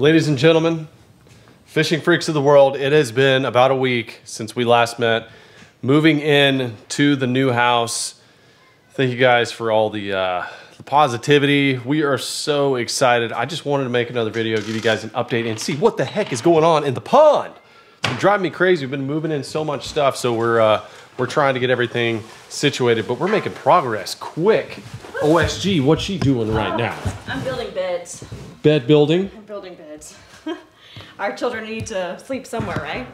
Ladies and gentlemen, fishing freaks of the world, it has been about a week since we last met. Moving in to the new house. Thank you guys for all the positivity. We are so excited. I just wanted to make another video, give you guys an update and see what the heck is going on in the pond. It's been driving me crazy. We've been moving in so much stuff, so we're trying to get everything situated, but we're making progress quick. OSG, what's she doing right now? I'm building beds. Bed building? I'm building beds. Our children need to sleep somewhere, right?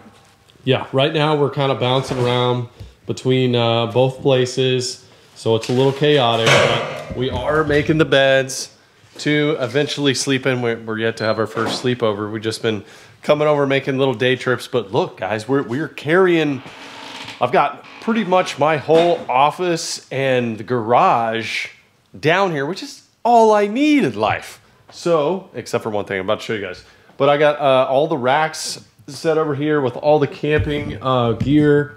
Yeah, right now we're kind of bouncing around between both places, so it's a little chaotic, but we are making the beds to eventually sleep in. We're yet to have our first sleepover. We've just been coming over, making little day trips, but look, guys, we're carrying... I've got pretty much my whole office and the garage down here, which is all I need in life. So, except for one thing I'm about to show you guys. But I got all the racks set over here with all the camping gear.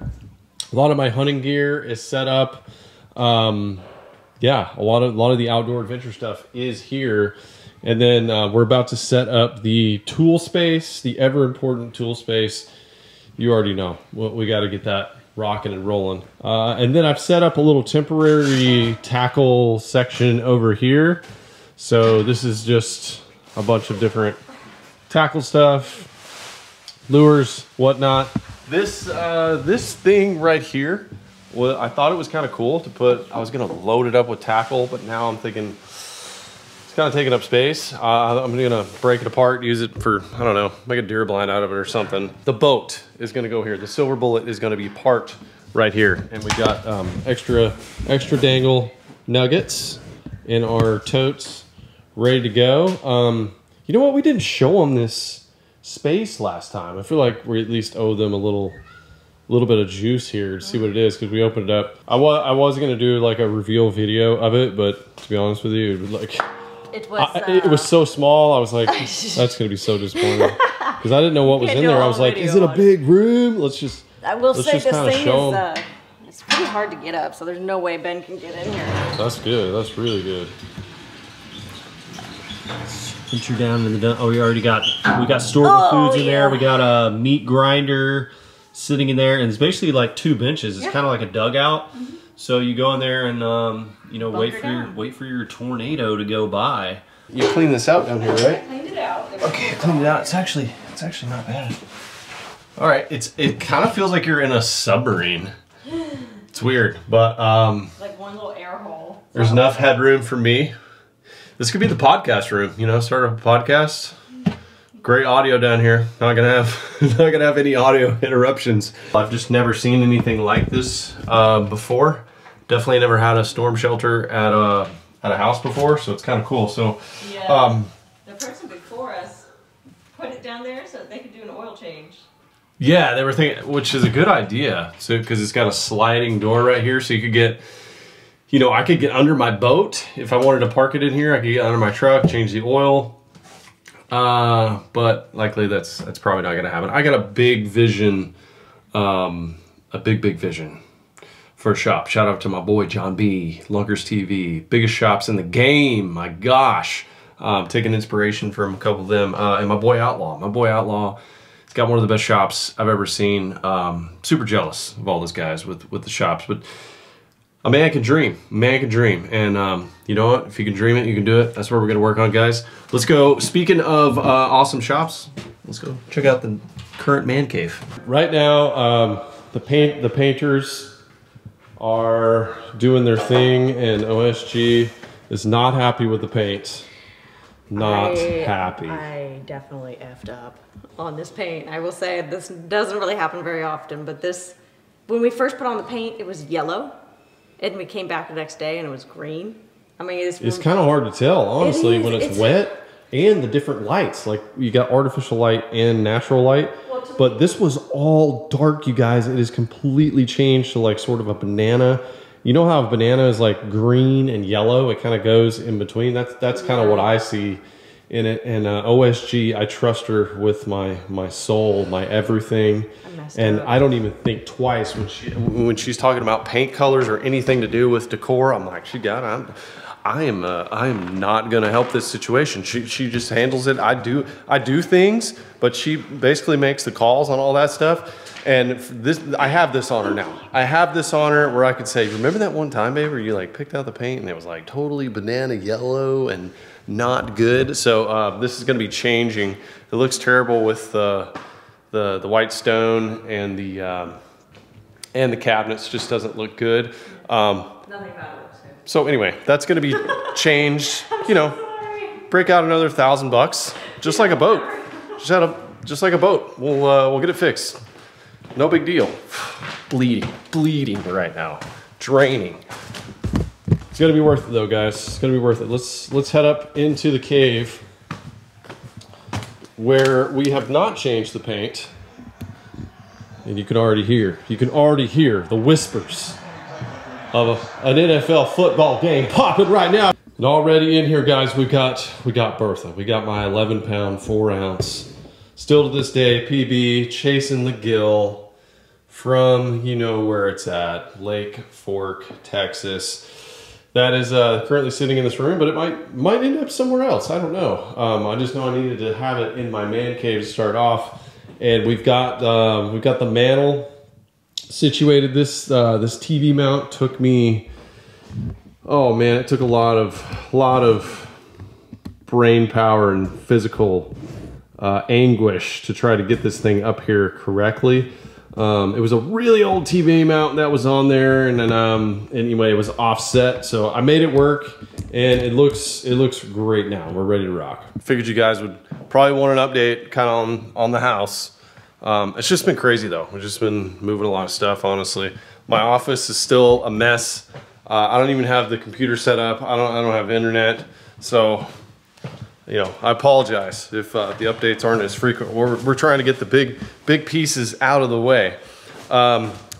A lot of my hunting gear is set up. Yeah, a lot of the outdoor adventure stuff is here. And then we're about to set up the tool space, the ever important tool space. You already know. We got to get that rocking and rolling. And then I've set up a little temporary tackle section over here. So this is just a bunch of different tackle stuff, lures, whatnot. This thing right here, well, I thought it was kind of cool to put, I was going to load it up with tackle, but now I'm thinking it's kind of taking up space. I'm going to break it apart, use it for, I don't know, make a deer blind out of it or something. The boat is going to go here. The silver bullet is going to be parked right here. And we got extra dangle nuggets in our totes ready to go. You know what? We didn't show them this space last time. I feel like we at least owe them a little bit of juice here to see what it is, because we opened it up. I was going to do like a reveal video of it, but to be honest with you, like... It was so small. I was like, that's gonna be so disappointing, because I didn't know what was in there. I was like, is it a big room? Let's just this thing is it's pretty hard to get up, so there's no way Ben can get in here. That's good. That's really good. Put you down in the dump. Oh, we got storable foods in there. We got a meat grinder sitting in there, and it's basically like two benches. It's kind of like a dugout. Mm-hmm. So you go in there and you know, wait for your tornado to go by. You clean this out down here, right? I cleaned it out. Okay, I cleaned it out. It's actually not bad. All right, it kind of feels like you're in a submarine. It's weird, but like one little air hole. There's enough headroom for me. This could be the podcast room, you know, start up a podcast. Great audio down here. Not gonna have any audio interruptions. I've just never seen anything like this before. Definitely never had a storm shelter at a house before, so it's kind of cool. So yeah, the person before us put it down there so that they could do an oil change. Yeah, they were thinking, which is a good idea. So because it's got a sliding door right here, so you could get, you know, I could get under my boat if I wanted to park it in here. I could get under my truck, change the oil. But likely that's probably not gonna happen. I got a big vision, a big vision for a shop. Shout out to my boy John B, Lunker's TV, biggest shops in the game. My gosh, taking inspiration from a couple of them. And my boy Outlaw. My boy Outlaw, it's got one of the best shops I've ever seen. Super jealous of all those guys with the shops, but a man can dream. A man can dream. And you know what? If you can dream it, you can do it. That's what we're going to work on, guys. Let's go. Speaking of awesome shops, let's go check out the current man cave. Right now, the painters are doing their thing, and OSG is not happy with the paint. Not happy. I definitely effed up on this paint. I will say this doesn't really happen very often, but this, when we first put on the paint, it was yellow. And we came back the next day and it was green. I mean, it's kind of hard to tell, honestly, when it's wet and the different lights. Like, you got artificial light and natural light. Well, but this was all dark, you guys. It is completely changed to like sort of a banana. You know how a banana is like green and yellow? It kind of goes in between. That's kind of what I see in it. And OSG, I trust her with my soul, my everything, and I don't even think twice when she's talking about paint colors or anything to do with decor. I'm like, she got it. I am not going to help this situation. She just handles it. I do things, but she basically makes the calls on all that stuff. And this, I have this on her now. I have this on her where I could say, remember that one time, babe, where you like picked out the paint and it was like totally banana yellow and not good. So this is going to be changing. It looks terrible with the white stone and the cabinets. Just doesn't look good. Nothing about it. So anyway, that's going to be changed, you know, break out another $1,000 bucks, just like a boat, just like a boat. We'll get it fixed. No big deal. Bleeding right now. Draining. It's going to be worth it though, guys. It's going to be worth it. Let's head up into the cave where we have not changed the paint. And you can already hear the whispers of an NFL football game popping right now. And already in here, guys, we got Bertha. We got my 11-pound, 4-ounce. Still to this day, PB, chasing the gill from, you know where it's at, Lake Fork, Texas. That is currently sitting in this room, but it might end up somewhere else. I don't know. I just know I needed to have it in my man cave to start off. And we've got the mantle situated. This TV mount took me, oh man, it took a lot of brain power and physical anguish to try to get this thing up here correctly. It was a really old TV mount that was on there, and then anyway, it was offset, so I made it work, and it looks great now. We're ready to rock. Figured you guys would probably want an update kind of on the house. It's just been crazy though. We've just been moving a lot of stuff, honestly. My office is still a mess. I don't even have the computer set up. I don't have internet. So, you know, I apologize if the updates aren't as frequent. We're trying to get the big pieces out of the way.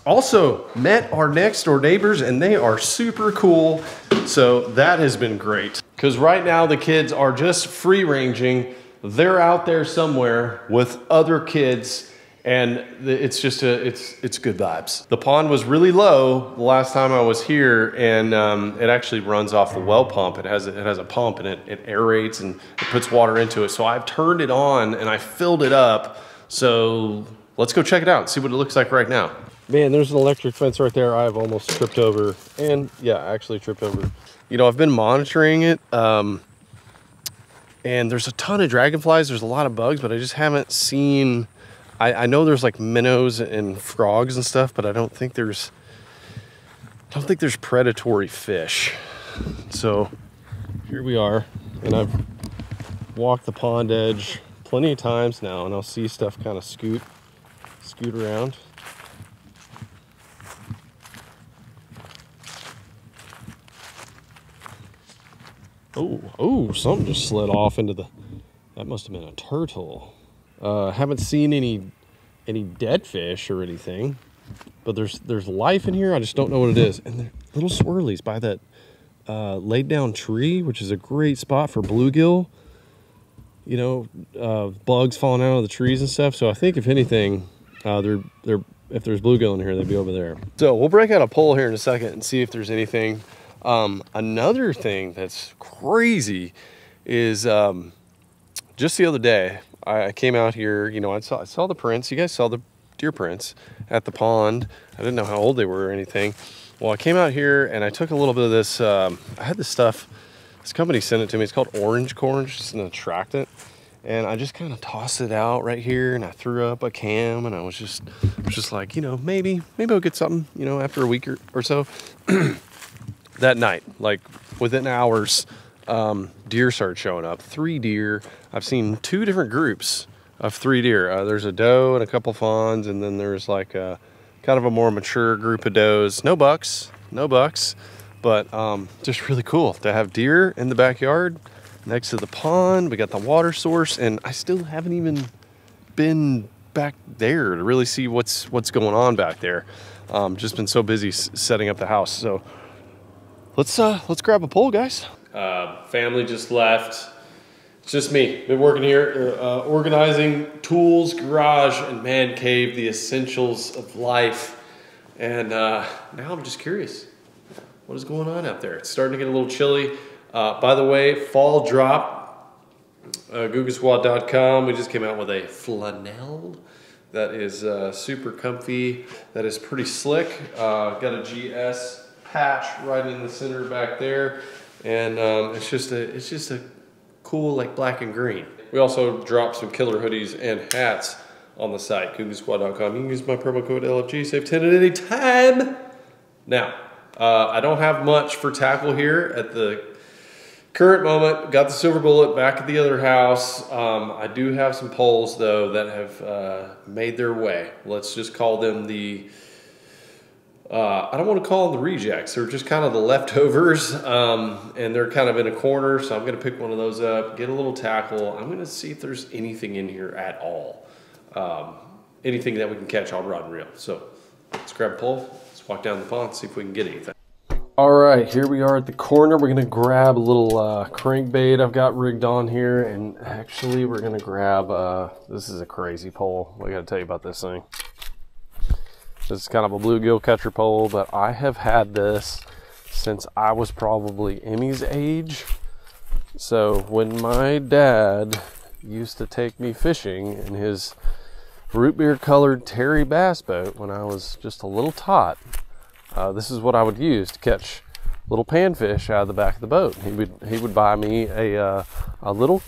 Also met our next door neighbors and they are super cool. So that has been great. 'Cause right now the kids are just free ranging. They're out there somewhere with other kids. And it's just it's good vibes. The pond was really low the last time I was here, and it actually runs off a well pump. It has a pump, and it aerates and it puts water into it. So I've turned it on and I filled it up. So let's go check it out and see what it looks like right now. Man, there's an electric fence right there. I've almost tripped over, and yeah, I actually tripped over. You know, I've been monitoring it. And there's a ton of dragonflies. There's a lot of bugs, but I just haven't seen. I know there's like minnows and frogs and stuff, but I don't think there's predatory fish. So here we are, and I've walked the pond edge plenty of times now, and I'll see stuff kind of scoot around. Oh, something just slid off into the, that must have been a turtle. Haven't seen any dead fish or anything, but there's life in here. I just don't know what it is. And there are little swirlies by that laid down tree, which is a great spot for bluegill, you know, bugs falling out of the trees and stuff. So I think if anything, if there's bluegill in here, they'd be over there. So we'll break out a pole here in a second and see if there's anything. Another thing that's crazy is just the other day, I came out here, you know, I saw the prints. You guys saw the deer prints at the pond. I didn't know how old they were or anything. Well, I came out here and I took a little bit of this. I had this stuff. This company sent it to me. It's called orange corn. It's just an attractant. And I just kind of tossed it out right here, and I threw up a cam, and I was just like, you know, maybe I'll get something, you know, after a week or so. That night, like within hours, deer started showing up. 3 deer. I've seen 2 different groups of 3 deer. There's a doe and a couple fawns, and then there's like a kind of a more mature group of does. No bucks, but just really cool to have deer in the backyard next to the pond. We got the water source, and I still haven't even been back there to really see what's going on back there. Just been so busy setting up the house. So let's grab a pole, guys. Family just left. It's just me. Been working here, organizing tools, garage, and man cave, the essentials of life. And now I'm just curious. What is going on out there? It's starting to get a little chilly. By the way, fall drop, GooganSquad.com. We just came out with a flannel that is super comfy, that is pretty slick. Got a GS patch right in the center back there, and it's just a cool, like, black and green. We also dropped some killer hoodies and hats on the site, GooganSquad.com. You can use my promo code LFG, save 10 at any time. Now, I don't have much for tackle here at the current moment. Got the silver bullet back at the other house. I do have some poles, though, that have made their way. Let's just call them the, I don't want to call them the rejects. They're just kind of the leftovers, and they're kind of in a corner, so I'm going to pick one of those up, get a little tackle. I'm going to see if there's anything in here at all. Anything that we can catch on rod and reel. So let's grab a pole, let's walk down the pond, see if we can get anything. All right, here we are at the corner. We're gonna grab a little crankbait I've got rigged on here, and actually we're gonna grab, this is a crazy pole. I gotta tell you about this thing. This is kind of a bluegill catcher pole, but I have had this since I was probably Emmy's age. So when my dad used to take me fishing in his root beer colored Terry Bass boat when I was just a little tot, this is what I would use to catch little panfish out of the back of the boat. He would buy me a little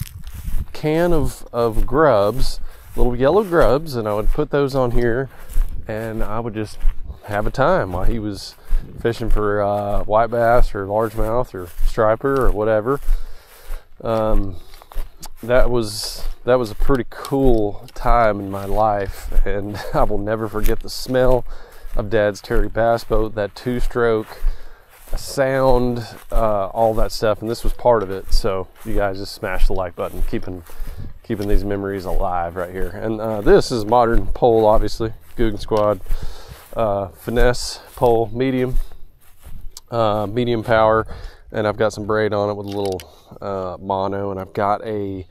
can of grubs, little yellow grubs, and I would put those on here, and I would just have a time while he was fishing for white bass or largemouth or striper or whatever. That was a pretty cool time in my life, and I will never forget the smell of Dad's Terry Bass boat, that two-stroke sound, all that stuff, and this was part of it. So you guys just smash the like button, keeping these memories alive right here. And this is modern pole, obviously, Googan Squad, finesse pole, medium power. And I've got some braid on it with a little mono, and I've got a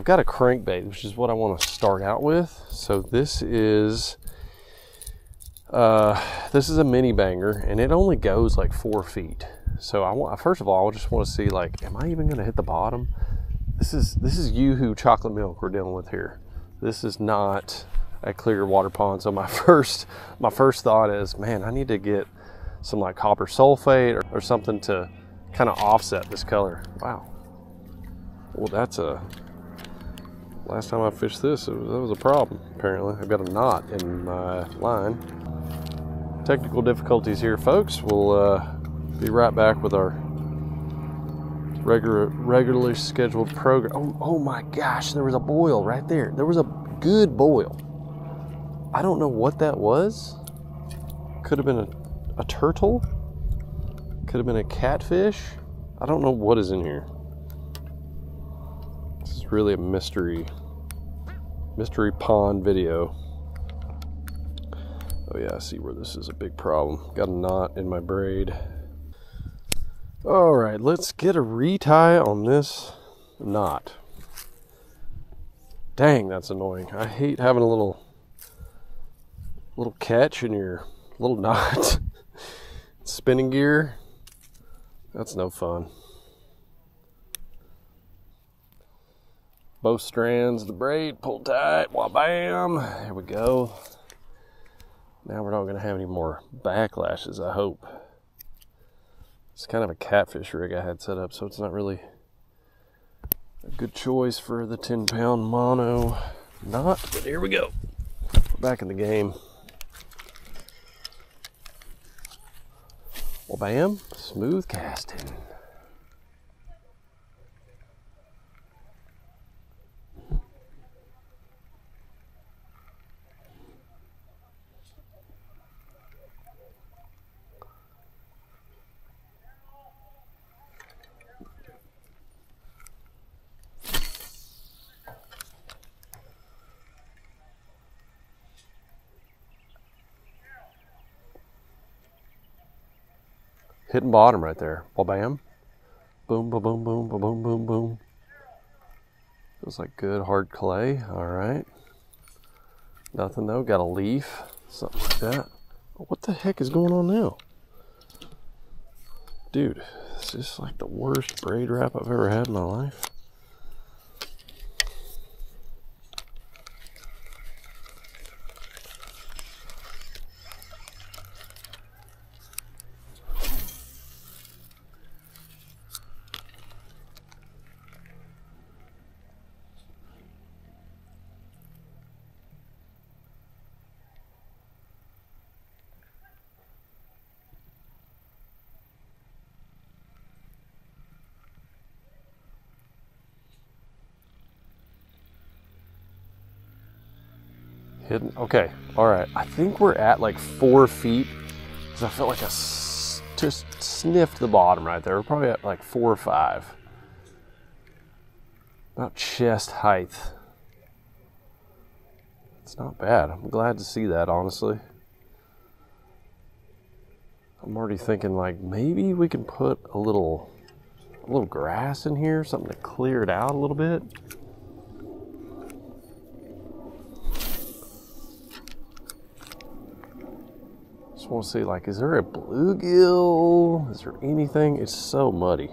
crankbait, which is what I want to start out with. So this is a mini banger, and it only goes like 4 feet. So first of all, I just want to see, like, am I even going to hit the bottom? This is Yoo-hoo chocolate milk we're dealing with here. This is not a clear water pond. So my first thought is, man, I need to get some like copper sulfate or something to kind of offset this color. Wow. Well, last time I fished this, that was a problem, apparently. I've got a knot in my line. Technical difficulties here, folks. We'll be right back with our regularly scheduled program. Oh my gosh, there was a boil right there. There was a good boil. I don't know what that was. Could have been a turtle. Could have been a catfish. I don't know what is in here. This is really a mystery pond video. Oh yeah, I see where this is a big problem. Got a knot in my braid. All right, let's get a retie on this knot. Dang, that's annoying. I hate having a little catch in your little knot. Spinning gear. That's no fun. Both strands of the braid, pull tight, wha-bam. There we go. Now we're not gonna have any more backlashes, I hope. It's kind of a catfish rig I had set up, so it's not really a good choice for the 10-pound mono knot, but here we go. Back in the game. Well, bam, smooth casting. Hitting bottom right there. Ba-bam. Boom, ba-boom, boom, ba-boom, boom, boom. Feels like good hard clay. All right. Nothing though. Got a leaf. Something like that. What the heck is going on now? Dude, This is like the worst braid wrap I've ever had in my life. Hidden. Okay, all right. I think we're at like 4 feet, because I felt like I just sniffed the bottom right there. We're probably at like 4 or 5. About chest height. It's not bad. I'm glad to see that, honestly. I'm already thinking like maybe we can put a little grass in here, something to clear it out a little bit. I want to see, like, is there a bluegill? Is there anything? It's so muddy.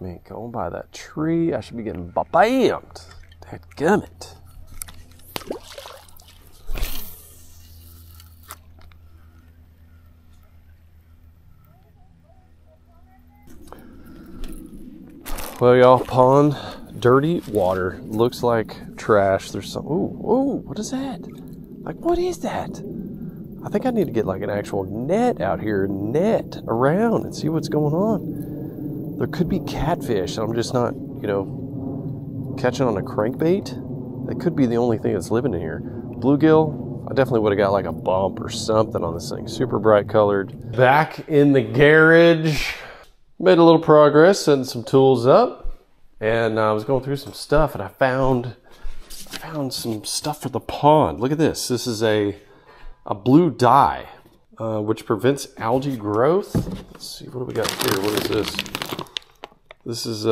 I mean, going by that tree, I should be getting bammed. Dadgummit. Well, y'all, pond. Dirty water, looks like trash. There's some, ooh, what is that? Like, what is that? I think I need to get like an actual net out here, net around and see what's going on. There could be catfish that I'm just not, you know, catching on a crankbait. That could be the only thing that's living in here. Bluegill, I definitely would have got like a bump or something on this thing. Super bright colored. Back in the garage. Made a little progress, setting some tools up. And I was going through some stuff and I found some stuff for the pond. Look at this. This is a blue dye, which prevents algae growth. Let's see, what do we got here? What is this? This is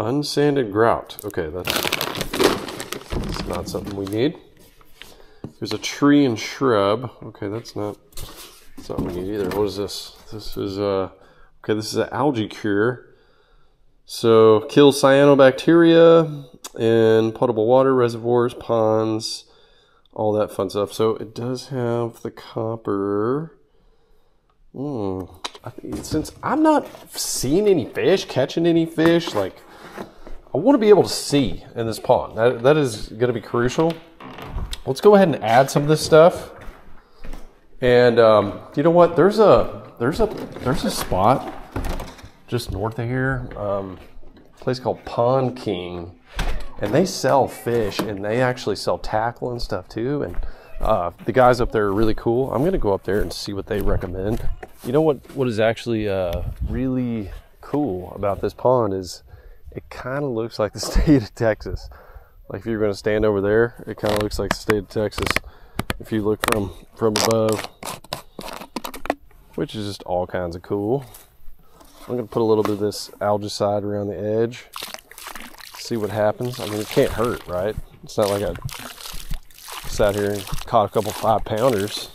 unsanded grout. Okay, that's not something we need. Here's a tree and shrub. Okay, that's not what we need either. What is this? This is okay. This is an algae cure. So kills cyanobacteria in potable water reservoirs, ponds, all that fun stuff. So it does have the copper. I think, since I'm not seeing any fish, catching any fish, like I want to be able to see in this pond. That is going to be crucial. Let's go ahead and add some of this stuff. And you know what? There's a spot just north of here, a place called Pond King, and they sell fish and they actually sell tackle and stuff too. And the guys up there are really cool. I'm gonna go up there and see what they recommend. You know what is actually really cool about this pond is it kind of looks like the state of Texas. Like if you're gonna stand over there, it kind of looks like the state of Texas if you look from above. Which is just all kinds of cool. I'm gonna put a little bit of this algicide around the edge, see what happens. I mean, it can't hurt, right? It's not like I sat here and caught a couple 5-pounders.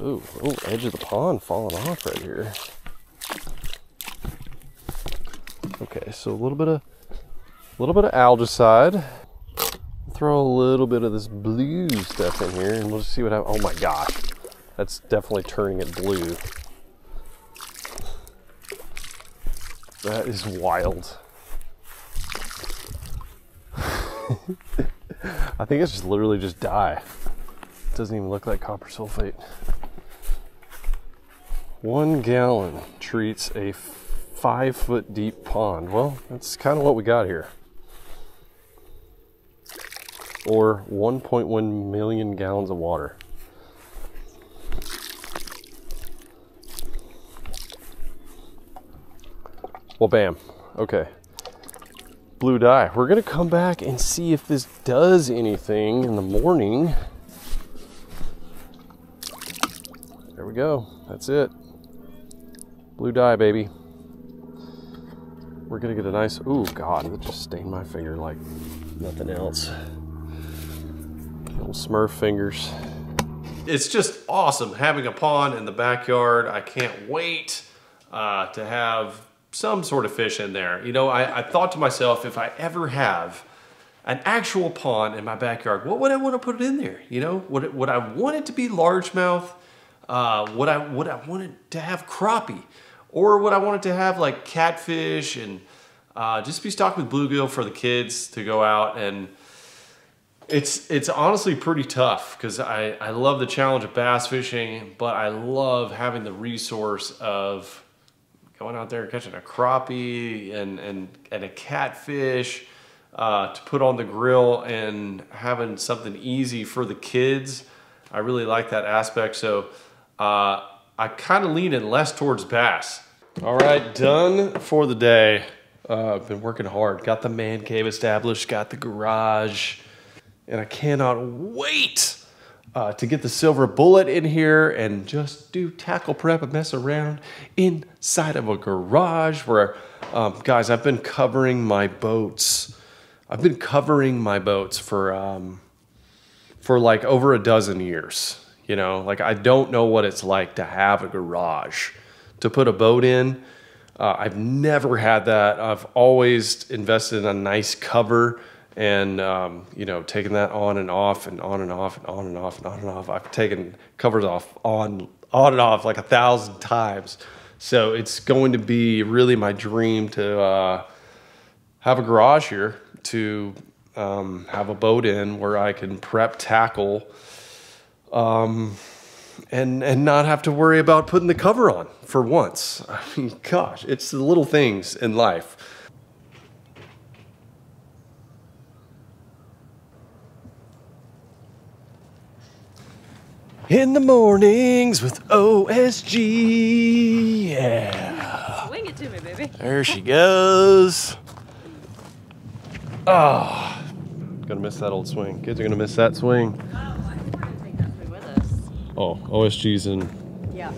Ooh, edge of the pond falling off right here. Okay, so a little bit of algicide. Throw a little bit of this blue stuff in here and we'll just see what happens. Oh my gosh, that's definitely turning it blue. That is wild. I think it's just literally just dye. It doesn't even look like copper sulfate. 1 gallon treats a 5-foot deep pond. Well, that's kind of what we got here. Or 1.1 million gallons of water. Well, bam. Okay. Blue dye. We're going to come back and see if this does anything in the morning. There we go. That's it. Blue dye, baby. we're gonna get a nice, ooh, God, it just stained my finger like nothing else. Little Smurf fingers. It's just awesome having a pond in the backyard. I can't wait to have some sort of fish in there. You know, I thought to myself, if I ever have an actual pond in my backyard, what would I want to put it in there? You know, would I want it to be largemouth? Would I want it to have crappie? Or would I want it to have like catfish and just be stocked with bluegill for the kids to go out? And it's honestly pretty tough because I love the challenge of bass fishing, but I love having the resource of going out there and catching a crappie and a catfish to put on the grill and having something easy for the kids. I really like that aspect. So I kind of lean in less towards bass. All right, done for the day. I've been working hard. Got the man cave established, got the garage, and I cannot wait to get the silver bullet in here and just do tackle prep and mess around inside of a garage where, guys, I've been covering my boats. I've been covering my boats for like over a dozen years, you know? Like, I don't know what it's like to have a garage to put a boat in. I've never had that. I've always invested in a nice cover and, you know, taking that on and off and on and off and on and off and on and off. I've taken covers off on and off like 1,000 times. So it's going to be really my dream to have a garage here to have a boat in where I can prep tackle and not have to worry about putting the cover on for once. I mean, gosh, it's the little things in life. In the mornings with OSG, yeah. Swing it to me, baby. There she goes. Oh, gonna miss that old swing. Kids are gonna miss that swing. Oh, I think we're gonna take that swing with us. Oh, OSG's in. Yeah.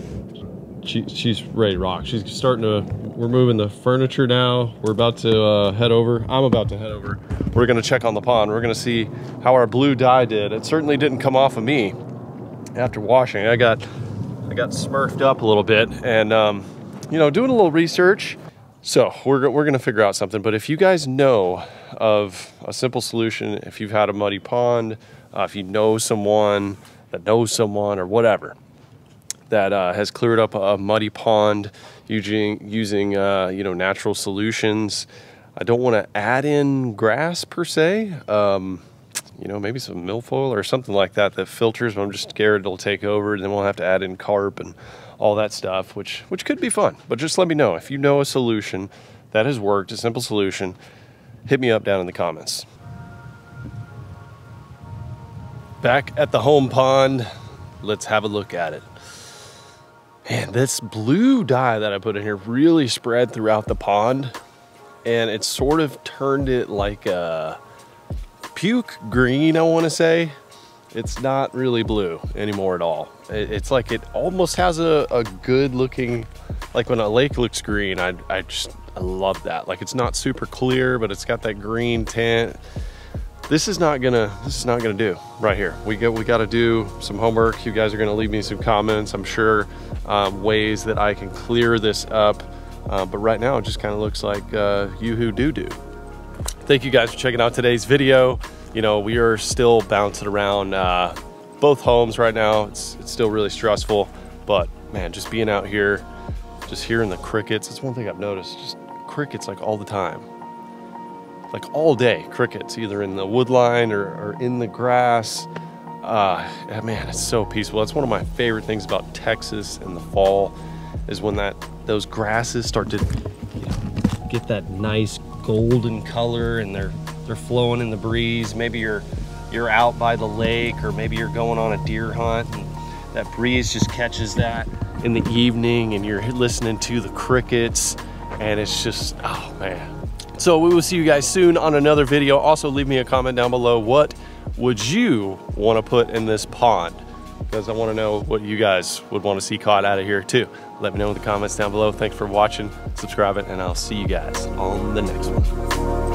She's ready to rock. She's starting to, we're moving the furniture now. We're about to head over. I'm about to head over. We're gonna check on the pond. We're gonna see how our blue dye did. It certainly didn't come off of me. After washing, I got smurfed up a little bit and, you know, doing a little research. So we're going to figure out something, but if you guys know of a simple solution, if you've had a muddy pond, if you know someone that knows someone or whatever that has cleared up a muddy pond using you know, natural solutions. I don't want to add in grass per se. You know, maybe some milfoil or something like that that filters, but I'm just scared it'll take over and then we'll have to add in carp and all that stuff, which could be fun. But just let me know if you know a solution that has worked, a simple solution, hit me up down in the comments. Back at the home pond, let's have a look at it. And this blue dye that I put in here really spread throughout the pond and it sort of turned it like a puke green, I want to say. It's not really blue anymore at all. It's like it almost has a good looking, like when a lake looks green, I love that. Like, it's not super clear, but it's got that green tint. This is not gonna do right here. We gotta do some homework. You guys are gonna leave me some comments, I'm sure, ways that I can clear this up. But right now it just kind of looks like yoo-hoo doo-doo. Thank you guys for checking out today's video. You know, we are still bouncing around both homes right now. It's still really stressful, but man, just being out here, just hearing the crickets. It's one thing I've noticed, just crickets like all the time. Like all day, crickets, either in the wood line or in the grass. Man, it's so peaceful. That's one of my favorite things about Texas in the fall is when those grasses start to, you know, get that nice golden color and they're flowing in the breeze. Maybe you're out by the lake or maybe you're going on a deer hunt and that breeze just catches that in the evening and you're listening to the crickets and it's just, oh man. So we will see you guys soon on another video. Also leave me a comment down below. What would you want to put in this pond? because I want to know what you guys would want to see caught out of here too. Let me know in the comments down below. Thanks for watching, subscribing, and I'll see you guys on the next one.